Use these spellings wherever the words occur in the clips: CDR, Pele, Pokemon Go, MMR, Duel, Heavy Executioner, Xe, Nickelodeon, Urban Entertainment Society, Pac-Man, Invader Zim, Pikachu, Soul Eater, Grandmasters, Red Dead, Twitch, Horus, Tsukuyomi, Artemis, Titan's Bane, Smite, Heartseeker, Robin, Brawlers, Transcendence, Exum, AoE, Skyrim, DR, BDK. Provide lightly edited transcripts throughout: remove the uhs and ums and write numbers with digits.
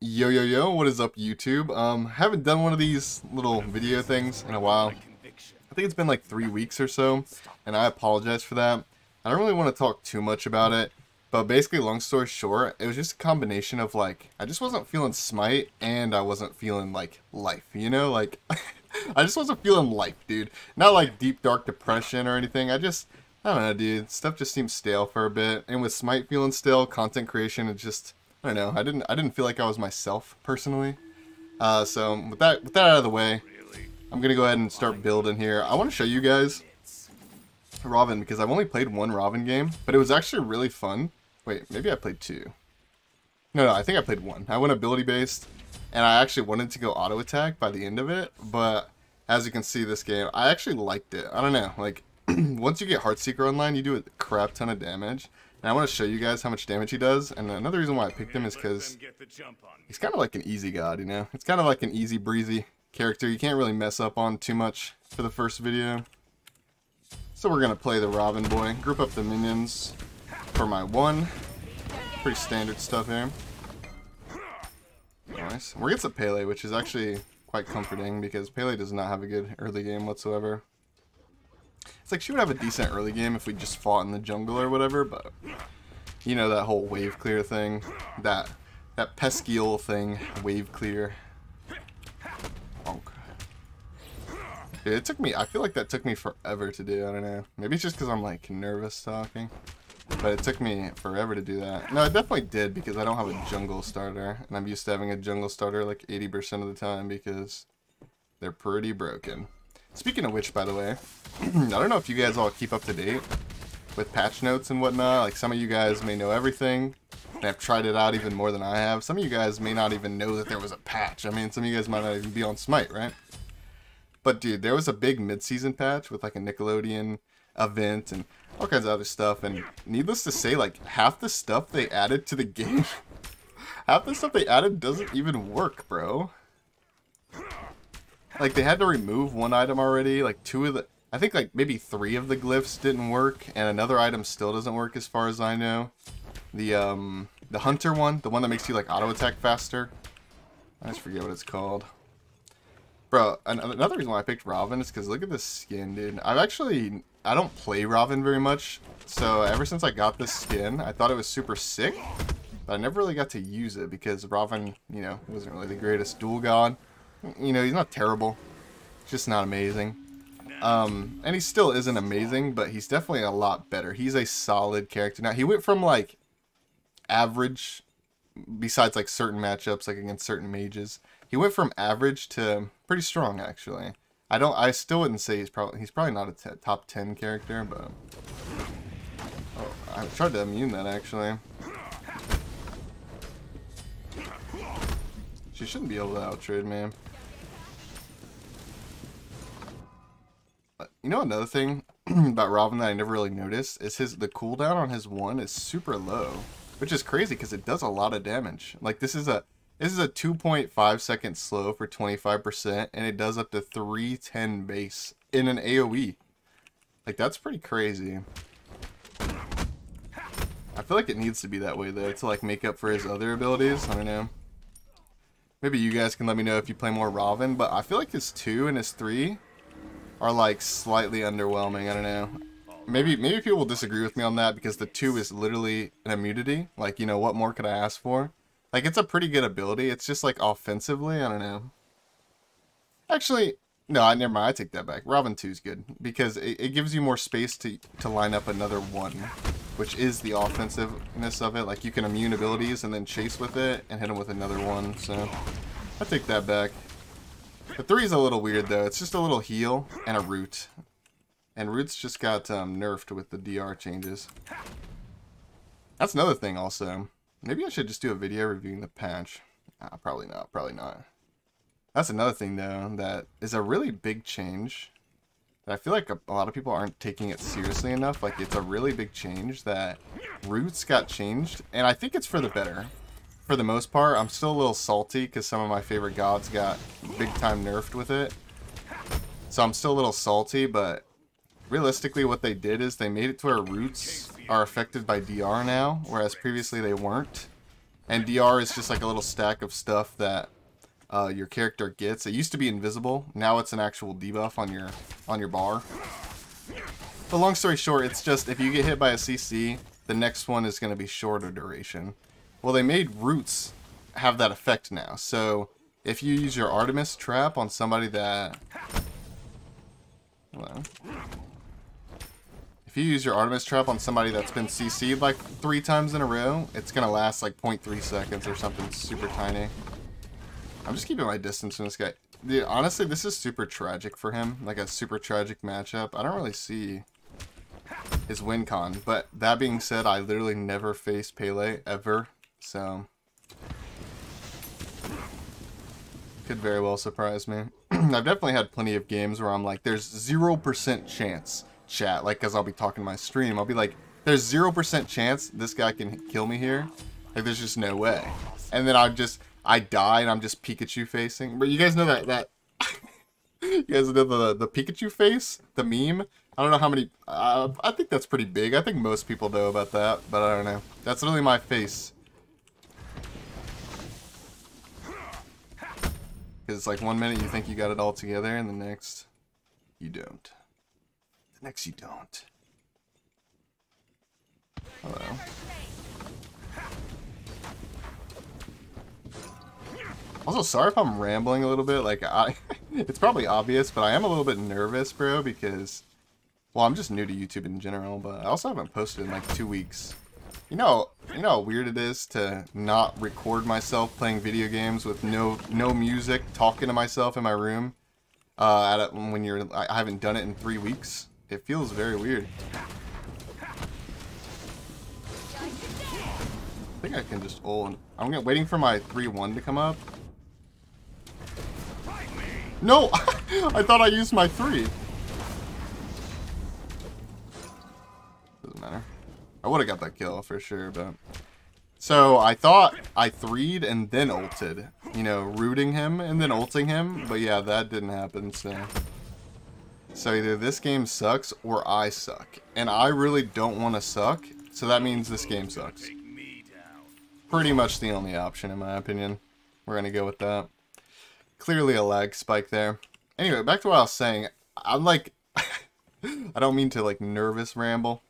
Yo, yo, yo, what is up, YouTube? Haven't done one of these little video things in a while. I think it's been like 3 weeks or so, and I apologize for that. I don't really want to talk too much about it, but basically, long story short, it was just a combination of, like, I just wasn't feeling Smite, and I wasn't feeling, like, life, you know? Like, I just wasn't feeling life, dude. Not, like, deep, dark depression or anything. I don't know, dude. Stuff just seems stale for a bit, and with Smite feeling stale, content creation, it just... I don't know. I didn't feel like I was myself personally. So with that out of the way, I'm gonna go ahead and start building here. I want to show you guys Robin because I've only played one Robin game, but it was actually really fun. Wait, maybe I played two. No, I think I played one. I went ability based, and I actually wanted to go auto attack by the end of it. But as you can see, this game, I actually liked it. I don't know. Like once you get Heartseeker online, you do a crap ton of damage. And I want to show you guys how much damage he does, and another reason why I picked him is because he's kind of like an easy god, you know? It's kind of like an easy breezy character you can't really mess up on too much for the first video. So we're going to play the Robin boy. Group up the minions for my one. Pretty standard stuff here. Nice. We're against a Pele, which is actually quite comforting because Pele does not have a good early game whatsoever. It's like she would have a decent early game if we just fought in the jungle or whatever, but you know that whole wave clear thing, that pesky old thing, wave clear. Bonk. Dude, it took me. I feel like that took me forever to do. I don't know. Maybe it's just because I'm like nervous talking, but it took me forever to do that. No, it definitely did because I don't have a jungle starter, and I'm used to having a jungle starter like 80% of the time because they're pretty broken. Speaking of which, by the way, I don't know if you guys all keep up to date with patch notes and whatnot. Like, some of you guys may know everything, and have tried it out even more than I have. Some of you guys may not even know that there was a patch. I mean, some of you guys might not even be on Smite, right? But, dude, there was a big mid-season patch with, like, a Nickelodeon event and all kinds of other stuff. And needless to say, like, half the stuff they added to the game, half the stuff they added doesn't even work, bro. Like, they had to remove one item already, like, I think, like, maybe 3 of the glyphs didn't work, and another item still doesn't work as far as I know. The hunter one, the one that makes you, like, auto-attack faster. I just forget what it's called. Bro, another reason why I picked Robin is because look at this skin, dude. I don't play Robin very much, so ever since I got this skin, I thought it was super sick, but I never really got to use it because Robin, you know, wasn't really the greatest duel god. You know, he's not terrible, just not amazing. And he still isn't amazing, but he's definitely a lot better. He's a solid character. Now, he went from, like, average, besides, like, certain matchups, like, against certain mages. He went from average to pretty strong, actually. I still wouldn't say he's probably not a top 10 character, but... Oh, I tried to immune that, actually. She shouldn't be able to out-trade, man. You know another thing about Robin that I never really noticed is the cooldown on his one is super low, which is crazy because it does a lot of damage. Like, this is a 2.5 second slow for 25%, and it does up to 310 base in an AoE. Like, that's pretty crazy. I feel like it needs to be that way though to, like, make up for his other abilities. I don't know. Maybe you guys can let me know if you play more Robin, but I feel like his 2 and his 3 are, like, slightly underwhelming. I don't know. Maybe people will disagree with me on that because the 2 is literally an immunity. Like, you know, what more could I ask for? Like, it's a pretty good ability. It's just, like, offensively, I don't know. Actually, no, never mind. I take that back. Robin 2 is good because it gives you more space to line up another 1, which is the offensiveness of it. Like, you can immune abilities and then chase with it and hit them with another 1, so I take that back. The 3 is a little weird, though. It's just a little heal and a root. And roots just got nerfed with the DR changes. That's another thing, also. Maybe I should just do a video reviewing the patch. Nah, probably not. Probably not. That's another thing, though, that is a really big change. I feel like a lot of people aren't taking it seriously enough. Like, it's a really big change that roots got changed, and I think it's for the better. For the most part, I'm still a little salty because some of my favorite gods got big time nerfed with it. So I'm still a little salty, but realistically what they did is they made it to where roots are affected by DR now, whereas previously they weren't. And DR is just like a little stack of stuff that your character gets. It used to be invisible. Now it's an actual debuff on your bar. But long story short, it's just if you get hit by a CC, the next one is going to be shorter duration. Well, they made roots have that effect now. So if you use your Artemis trap on somebody that... Well, if you use your Artemis trap on somebody that's been CC'd like 3 times in a row, it's going to last like 0.3 seconds or something super tiny. I'm just keeping my distance from this guy. Dude, honestly, this is super tragic for him. Like a super tragic matchup. I don't really see his win con. But that being said, I literally never faced Pele ever. So... could very well surprise me. I've definitely had plenty of games where I'm like, there's 0% chance, chat. Like, because I'll be talking my stream. I'll be like, there's 0% chance this guy can kill me here. Like, there's just no way. And then I die and I'm just Pikachu facing. But you guys know that you guys know the Pikachu face, the meme. I don't know how many. I think that's pretty big. I think most people know about that, but I don't know. That's literally my face. Because it's like 1 minute you think you got it all together, and the next you don't. The next you don't. Hello. Also, sorry if I'm rambling a little bit, like, it's probably obvious, but I am a little bit nervous, bro, because, well, I'm just new to YouTube in general, but I also haven't posted in, like, 2 weeks. You know how weird it is to not record myself playing video games with no music, talking to myself in my room, I haven't done it in 3 weeks. It feels very weird. I think I can just ult. I'm waiting for my 3-1 to come up. No! I thought I used my 3. Doesn't matter. I would have got that kill for sure, but... So, I thought I 3'd and then ulted. You know, rooting him and then ulting him. But yeah, that didn't happen, so... So either this game sucks or I suck. And I really don't want to suck, so that means this game sucks. Pretty much the only option, in my opinion. We're going to go with that. Clearly a lag spike there. Anyway, back to what I was saying. I'm like, I don't mean to like nervous ramble.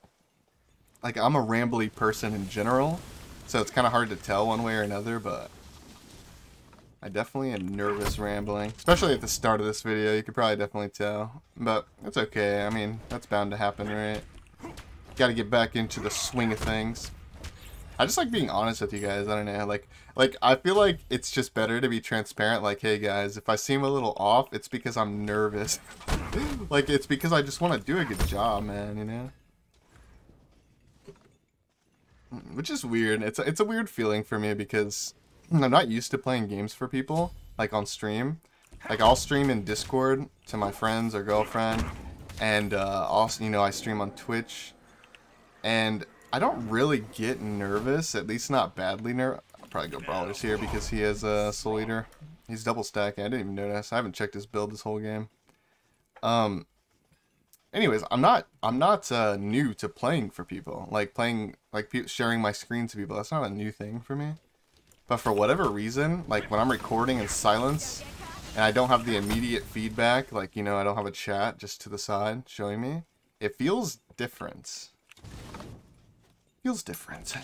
Like, I'm a rambly person in general, so it's kind of hard to tell one way or another, but I definitely am nervous rambling. Especially at the start of this video, you could probably definitely tell. But that's okay, I mean, that's bound to happen, right? Gotta get back into the swing of things. I just like being honest with you guys. I don't know, like I feel like it's just better to be transparent. Like, hey guys, if I seem a little off, it's because I'm nervous. Like, it's because I just want to do a good job, man, you know? Which is weird. It's a weird feeling for me because I'm not used to playing games for people, like on stream. Like, I'll stream in Discord to my friends or girlfriend, and also, you know, I stream on Twitch, and I don't really get nervous, at least not badly nervous. I'll probably go Brawlers here because he has a Soul Eater. He's double stacking. I didn't even notice. I haven't checked his build this whole game. Anyways, I'm not new to playing for people. Like sharing my screen to people. That's not a new thing for me. But for whatever reason, like when I'm recording in silence and I don't have the immediate feedback, like, you know, I don't have a chat just to the side showing me, it feels different. Feels different.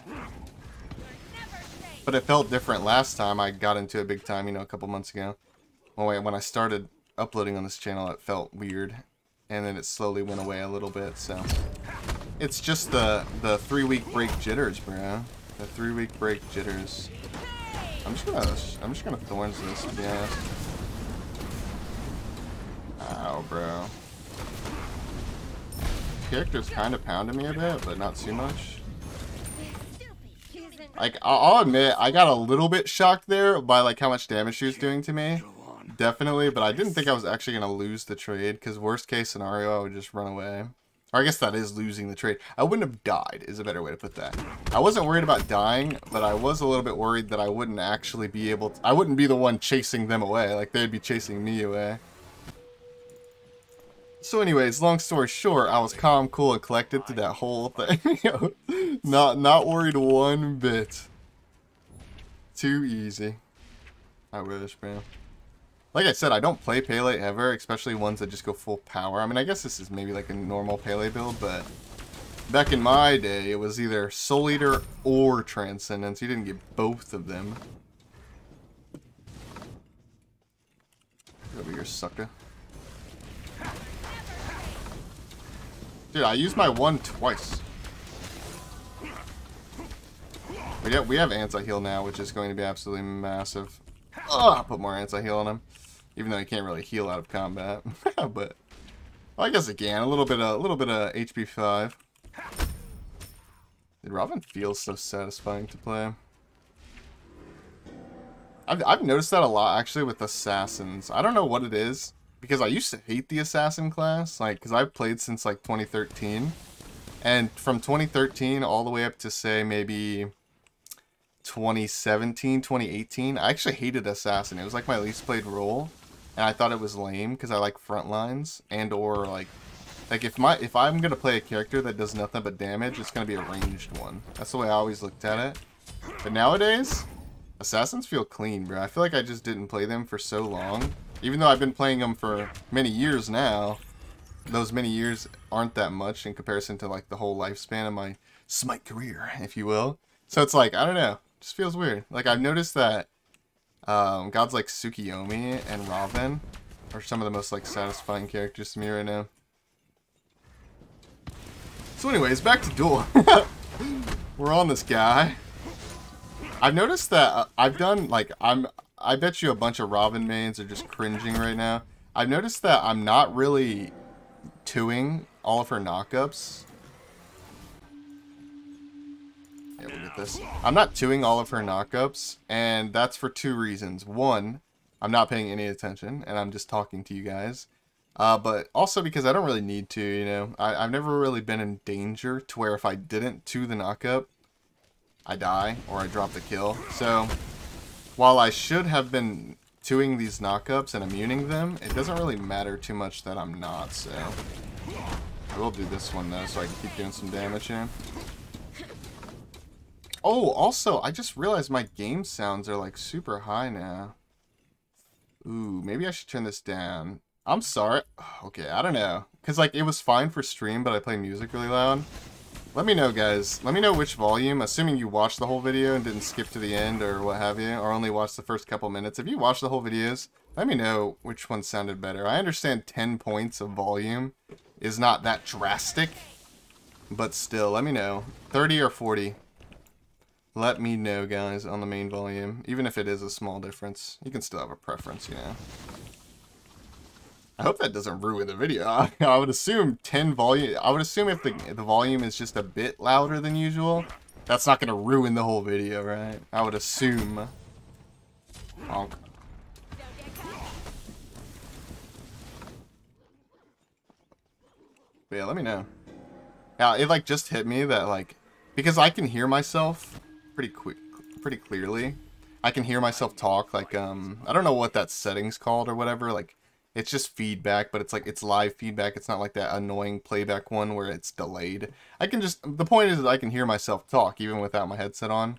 But it felt different last time I got into it big time, you know, a couple months ago. Oh wait, when I started uploading on this channel, it felt weird, and then it slowly went away a little bit. So it's just the 3-week break jitters, bro. The 3-week break jitters. I'm just gonna thorns this, to be honest. Ow, bro. Character's kind of pounding me a bit, but not too much. Like, I'll admit, I got a little bit shocked there by, like, how much damage she was doing to me. Definitely, but I didn't think I was actually going to lose the trade, because worst case scenario, I would just run away. Or I guess that is losing the trade. I wouldn't have died, is a better way to put that. I wasn't worried about dying, but I was a little bit worried that I wouldn't actually be able to... I wouldn't be the one chasing them away. Like, they'd be chasing me away. So anyways, long story short, I was calm, cool, and collected through that whole thing. Not worried one bit. Too easy. I wish, man. Like I said, I don't play Pele ever, especially ones that just go full power. I mean, I guess this is maybe like a normal Pele build, but back in my day, it was either Soul Eater or Transcendence. You didn't get both of them. Get over here, sucker. Dude, I used my one twice. But yeah, we have anti-heal now, which is going to be absolutely massive. Oh, I'll put more anti-heal on him. Even though he can't really heal out of combat. But well, I guess it can. A little bit of HP5. Dude, Robin feels so satisfying to play. I've noticed that a lot, actually, with assassins. I don't know what it is. Because I used to hate the assassin class, like, because I've played since like 2013, and from 2013 all the way up to say maybe 2017, 2018, I actually hated assassin. It was like my least played role, and I thought it was lame because I like front lines and or like if I'm gonna play a character that does nothing but damage, it's gonna be a ranged one. That's the way I always looked at it. But nowadays, assassins feel clean, bro. I feel like I just didn't play them for so long. Even though I've been playing them for many years now, those many years aren't that much in comparison to like the whole lifespan of my Smite career, if you will. So it's like, I don't know, it just feels weird. Like I've noticed that gods like Tsukuyomi and Robin are some of the most like satisfying characters to me right now. So anyways, back to Duel. We're on this guy. I've noticed that I've done like I bet you a bunch of Robin mains are just cringing right now. I've noticed that I'm not really two-ing all of her knockups. Yeah, we'll get this. I'm not two-ing all of her knockups, and that's for two reasons. One, I'm not paying any attention, and I'm just talking to you guys. But also because I don't really need to, you know. I've never really been in danger to where if I didn't two the knockup, I die or I drop the kill. So while I should have been doing these knockups and immuning them, it doesn't really matter too much that I'm not, so. I will do this one, though, so I can keep doing some damage here. Oh, also, I just realized my game sounds are, like, super high now. Ooh, maybe I should turn this down. I'm sorry. Okay, I don't know. Because, like, it was fine for stream, but I play music really loud. Let me know, guys. Let me know which volume, assuming you watched the whole video and didn't skip to the end or what have you, or only watched the first couple minutes. If you watched the whole videos, let me know which one sounded better. I understand 10 points of volume is not that drastic, but still, let me know. 30 or 40. Let me know, guys, on the main volume. Even if it is a small difference, you can still have a preference, you know. I hope that doesn't ruin the video. I would assume 10 volume. I would assume if the volume is just a bit louder than usual, that's not going to ruin the whole video, right? I would assume. Honk. But yeah, let me know. Now, it like just hit me that like, because I can hear myself pretty clearly. I can hear myself talk like, I don't know what that setting's called or whatever, like. It's just feedback, but it's like, it's live feedback. It's not like that annoying playback one where it's delayed. I can just, the point is that I can hear myself talk even without my headset on,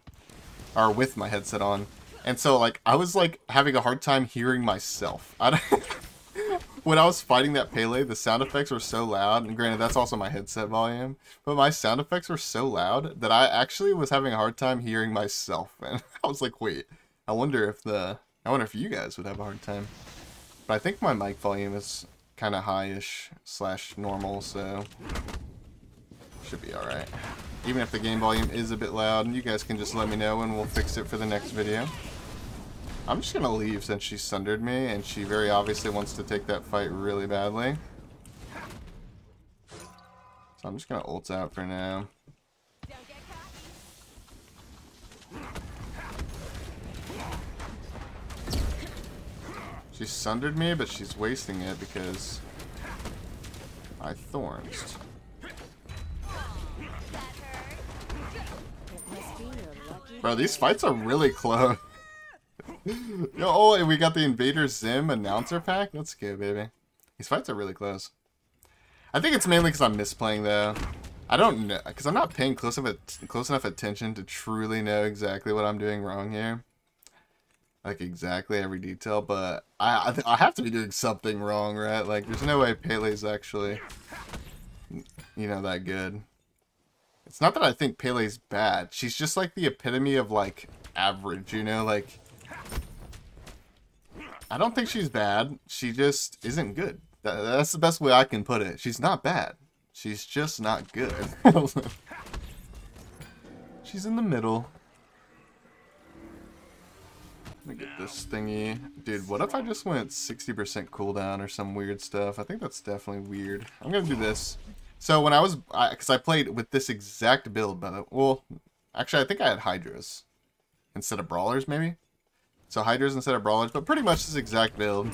or with my headset on. And so like, I was like having a hard time hearing myself. I don't, when I was fighting that Pele, the sound effects were so loud, and granted that's also my headset volume, but my sound effects were so loud that I actually was having a hard time hearing myself. And I was like, wait, I wonder if you guys would have a hard time. But I think my mic volume is kind of high-ish slash normal, so should be alright. Even if the game volume is a bit loud, you guys can just let me know and we'll fix it for the next video. I'm just going to leave since she sundered me, and she very obviously wants to take that fight really badly. So I'm just going to ult out for now. She sundered me, but she's wasting it because I thorns. Bro, these fights are really close. Yo, oh, and we got the Invader Zim announcer pack? Let's go, baby. These fights are really close. I think it's mainly because I'm misplaying, though. I don't know, because I'm not paying close enough attention to truly know exactly what I'm doing wrong here. like exactly every detail, but I have to be doing something wrong, right? Like, there's no way Pele's actually, you know, that good. It's not that I think Pele's bad. She's just like the epitome of like average, you know, like I don't think she's bad. She just isn't good. That's the best way I can put it. She's not bad. She's just not good. She's in the middle. Let me get this thingy. Dude, what if I just went 60% cooldown or some weird stuff? I think that's definitely weird. I'm gonna do this. So when I was, because I played with this exact build, but well, actually I think I had Hydras instead of Brawlers maybe. So Hydras instead of Brawlers, but pretty much this exact build.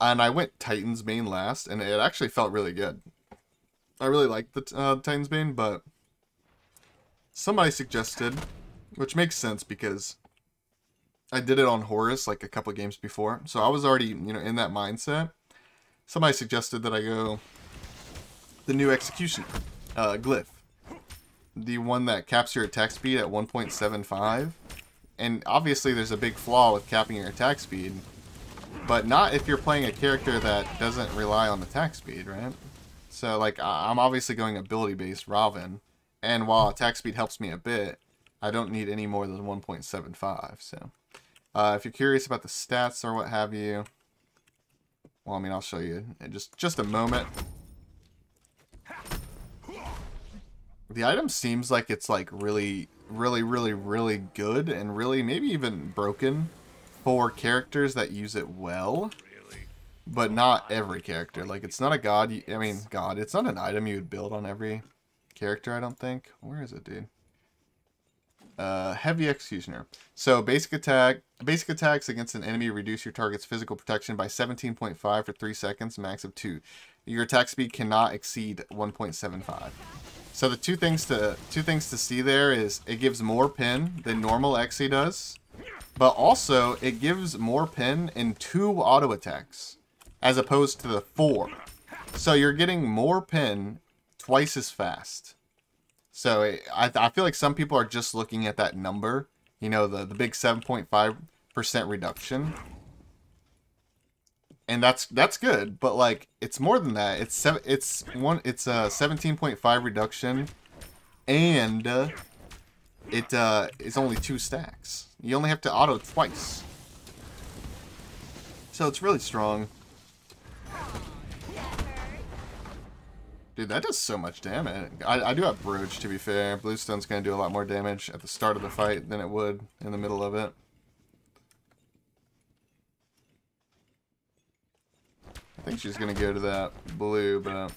And I went Titan's Bane last, and it actually felt really good. I really liked the Titan's Bane, but somebody suggested, which makes sense because I did it on Horus like a couple games before, so I was already, you know, in that mindset. Somebody suggested that I go the new execution glyph, the one that caps your attack speed at 1.75, and obviously there's a big flaw with capping your attack speed, but not if you're playing a character that doesn't rely on attack speed, right? So like I'm obviously going ability based Robin, and while attack speed helps me a bit, I don't need any more than 1.75, so. If you're curious about the stats or what have you, well, I mean, I'll show you in just a moment. The item seems like it's like really good and really maybe even broken for characters that use it well, but not every character. Like, it's not a god. I mean, god, it's not an item you would build on every character, I don't think. Where is it, dude? Heavy Executioner. So basic attacks against an enemy reduce your target's physical protection by 17.5 for 3 seconds, max of 2. Your attack speed cannot exceed 1.75. So the two things to see there is it gives more pin than normal Xe does, but also it gives more pin in 2 auto attacks as opposed to the 4. So you're getting more pin twice as fast. So I feel like some people are just looking at that number, you know, the big 7.5% reduction, and that's good. But like, it's more than that. It's a 17.5 reduction, and it's only 2 stacks. You only have to auto twice, so it's really strong. Dude, that does so much damage. I do have Brooch, to be fair. Bluestone's going to do a lot more damage at the start of the fight than it would in the middle of it. I think she's going to go to that blue, but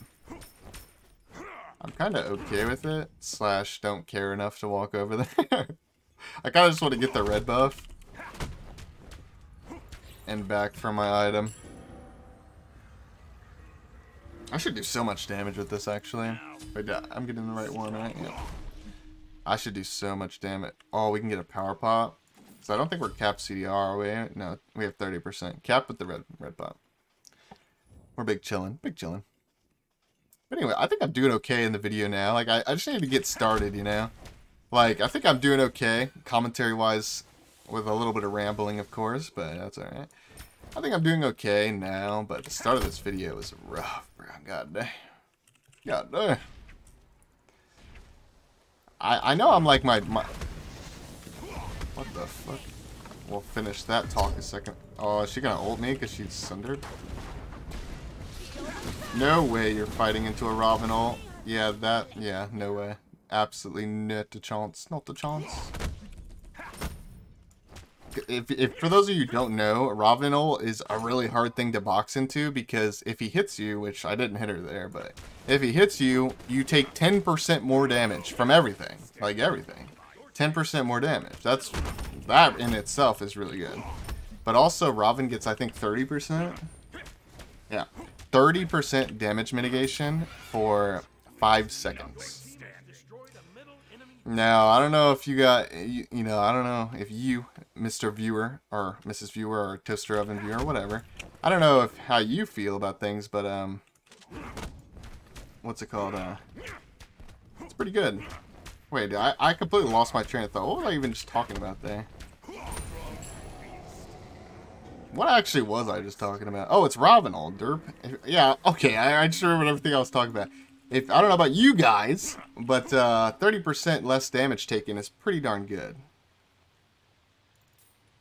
I'm kind of okay with it. Slash, don't care enough to walk over there. I kind of just want to get the red buff and back for my item. I should do so much damage with this, actually. Wait, I'm getting the right one, right? Yeah. I should do so much damage. Oh, we can get a power pop. So I don't think we're capped CDR, are we? No, we have 30%. Capped with the red pop. We're big chillin'. Big chillin'. But anyway, I think I'm doing okay in the video now. Like, I just need to get started, you know? Like, I think I'm doing okay, commentary-wise, with a little bit of rambling, of course, but that's alright. I think I'm doing okay now, but the start of this video was rough, bro. God damn. God damn. I know I'm like my... What the fuck? We'll finish that talk a second. Oh, is she gonna ult me because she's sundered? No way you're fighting into a Robin ult. Yeah, that... Yeah, no way. Absolutely not a chance. Not a chance. If for those of you who don't know, Robin ult is a really hard thing to box into because if he hits you, which I didn't hit her there, but if he hits you, you take 10% more damage from everything, like everything. 10% more damage. That in itself is really good. But also Robin gets, I think, 30%. Yeah, 30% damage mitigation for 5 seconds. Now, I don't know if you got, you know, I don't know if you, Mr. Viewer, or Mrs. Viewer, or Toaster Oven Viewer, whatever. I don't know if how you feel about things, but, what's it called? It's pretty good. Wait, I completely lost my train of thought. What was I even just talking about there? What actually was I just talking about? Oh, it's Robin, old derp. Yeah, okay, I just remembered everything I was talking about. If I don't know about you guys, but 30% less damage taken is pretty darn good.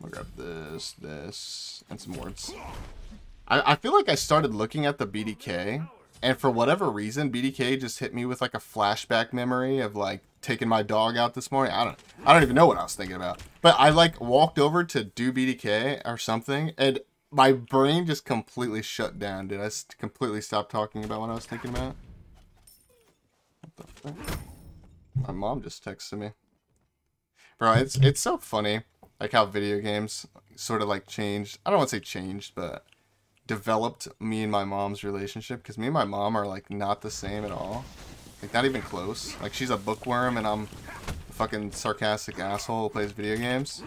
I'll grab this, this, and some wards. I feel like I started looking at the BDK, and for whatever reason, BDK just hit me with like a flashback memory of like taking my dog out this morning. I don't even know what I was thinking about. But I like walked over to do BDK or something, and my brain just completely shut down. Did I completely stop talking about what I was thinking about? What the fuck? My mom just texted me. Bro, it's so funny like how video games sort of like changed. I don't want to say changed, but developed me and my mom's relationship, because me and my mom are like not the same at all. Like not even close. Like she's a bookworm and I'm a fucking sarcastic asshole who plays video games.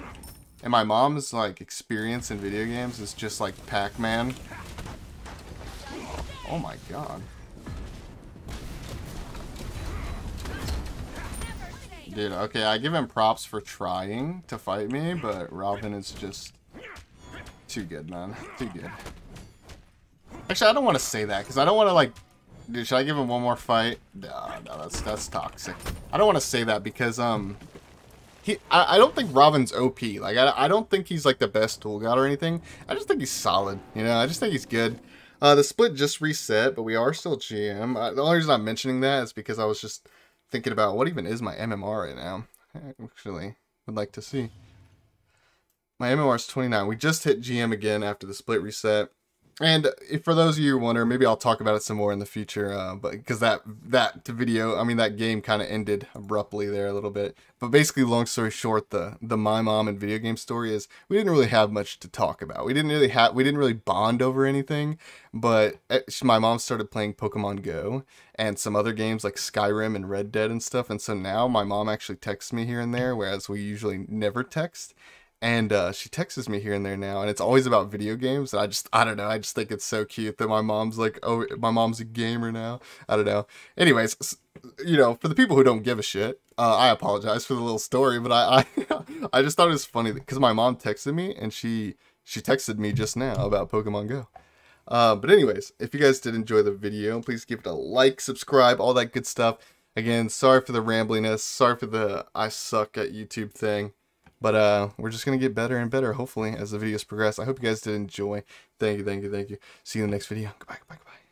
And my mom's like experience in video games is just like Pac-Man. Oh my god. Dude, okay, I give him props for trying to fight me, but Robin is just too good, man. Too good. Actually, I don't want to say that, because I don't want to, like... Dude, should I give him one more fight? No, that's toxic. I don't want to say that, because, I don't think Robin's OP. Like, I don't think he's, like, the best tool god or anything. I just think he's solid, you know? I just think he's good. The split just reset, but we are still GM. The only reason I'm mentioning that is because I was just... thinking about what even is my MMR right now. I actually would like to see. My MMR is 29. We just hit GM again after the split reset. And if, for those of you who wonder, maybe I'll talk about it some more in the future. But because that video, I mean that game kind of ended abruptly there a little bit. But basically, long story short, the my mom and video game story is we didn't really have much to talk about. We didn't really bond over anything. But my mom started playing Pokemon Go and some other games like Skyrim and Red Dead and stuff. And so now my mom actually texts me here and there, whereas we usually never text. And she texts me here and there now, and it's always about video games. And I don't know. I just think it's so cute that my mom's like, oh, my mom's a gamer now. I don't know. Anyways, you know, for the people who don't give a shit, I apologize for the little story, but I just thought it was funny because my mom texted me, and she texted me just now about Pokemon Go. But anyways, if you guys did enjoy the video, please give it a like, subscribe, all that good stuff. Again, sorry for the rambliness. Sorry for the I suck at YouTube thing. But we're just going to get better and better, hopefully, as the videos progress. I hope you guys did enjoy. Thank you, thank you, thank you. See you in the next video. Goodbye, goodbye, goodbye.